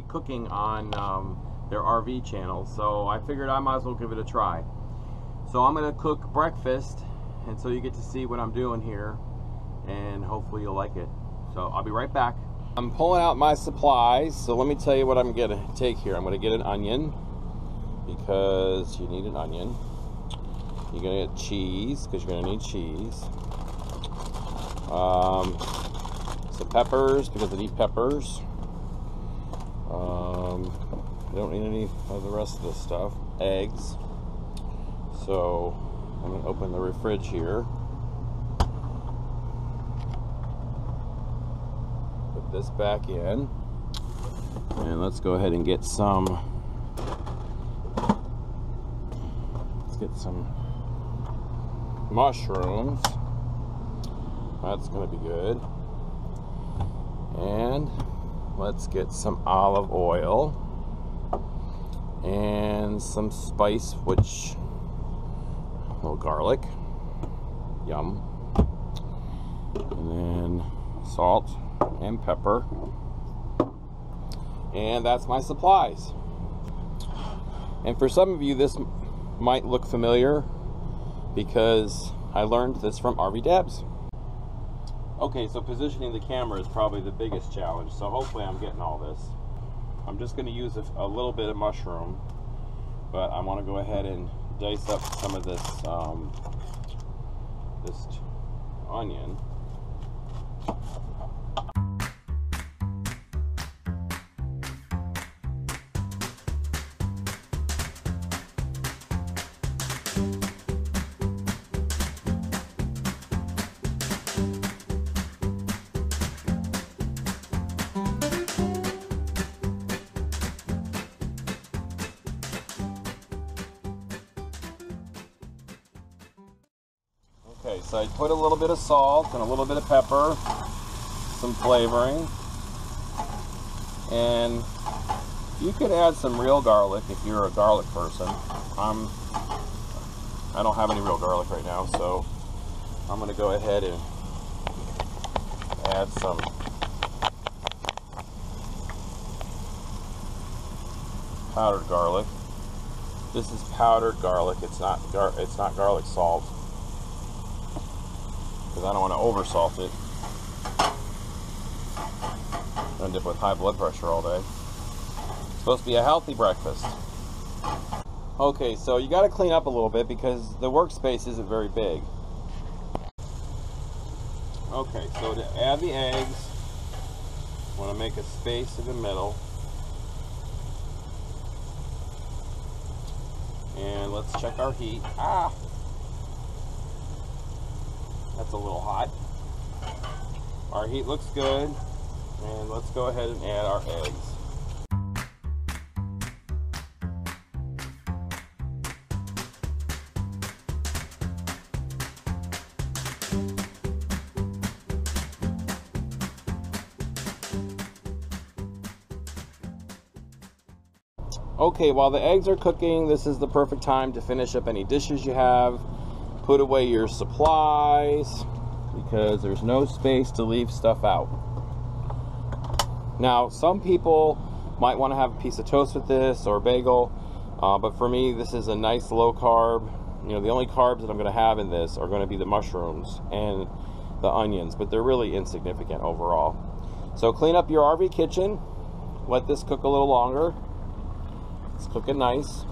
be cooking on their RV channel, so I figured I might as well give it a try. So I'm going to cook breakfast, and so you get to see what I'm doing here, and hopefully you'll like it. So I'll be right back. I'm pulling out my supplies, so let me tell you what I'm going to take here. I'm going to get an onion, because you need an onion. You're going to get cheese, because you're going to need cheese. Some peppers, because I need peppers. I don't need any of the rest of this stuff. Eggs. So I'm going to open the refrigerator here. Put this back in. And let's go ahead and get some. Let's get some mushrooms. That's going to be good. And let's get some olive oil and some spice, which a little garlic, yum, and then salt and pepper, and that's my supplies. And for some of you this might look familiar because I learned this from RV Dabs. Okay, so positioning the camera is probably the biggest challenge, so hopefully I'm getting all this. I'm just going to use a little bit of mushroom, but I want to go ahead and dice up some of this, this onion. Okay, so I put a little bit of salt and a little bit of pepper, some flavoring, and you could add some real garlic if you're a garlic person. I don't have any real garlic right now, so I'm going to go ahead and add some. Powdered garlic. This is powdered garlic. It's not garlic salt, because I don't want to oversalt it. I end up with high blood pressure all day. It's supposed to be a healthy breakfast. Okay, so you got to clean up a little bit because the workspace isn't very big. Okay, so to add the eggs, I want to make a space in the middle. And let's check our heat. Ah! That's a little hot. Our heat looks good, and let's go ahead and add our eggs. Okay, while the eggs are cooking, this is the perfect time to finish up any dishes you have. Put away your supplies because there's no space to leave stuff out. Now, some people might want to have a piece of toast with this or a bagel, but for me, this is a nice low carb. You know, the only carbs that I'm going to have in this are going to be the mushrooms and the onions, but they're really insignificant overall. So clean up your RV kitchen. Let this cook a little longer. It's cooking nice.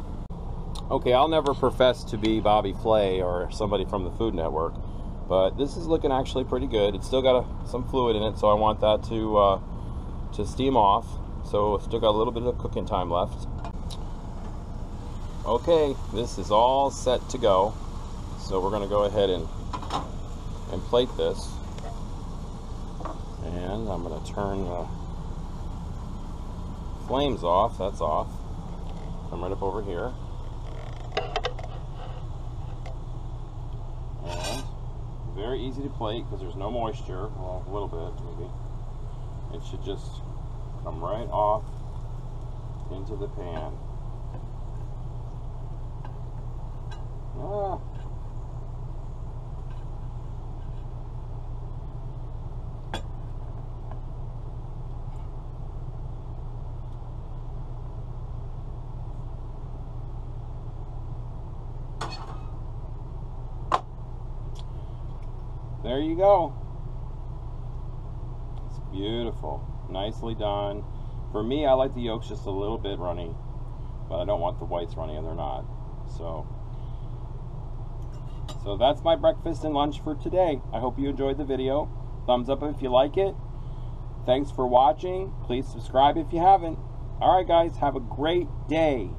Okay, I'll never profess to be Bobby Flay or somebody from the Food Network, but this is looking actually pretty good. It's still got some fluid in it, so I want that to steam off. So it's still got a little bit of cooking time left. Okay, this is all set to go. So we're going to go ahead and plate this. And I'm going to turn the flames off. That's off. Come right up over here. Very easy to plate because there's no moisture. Well, a little bit maybe. It should just come right off into the pan. Ah. There you go. It's beautiful. Nicely done. For me, I like the yolks just a little bit runny, but I don't want the whites runny, and they're not. So that's my breakfast and lunch for today. I hope you enjoyed the video. Thumbs up if you like it. Thanks for watching. Please subscribe if you haven't. All right, guys, have a great day.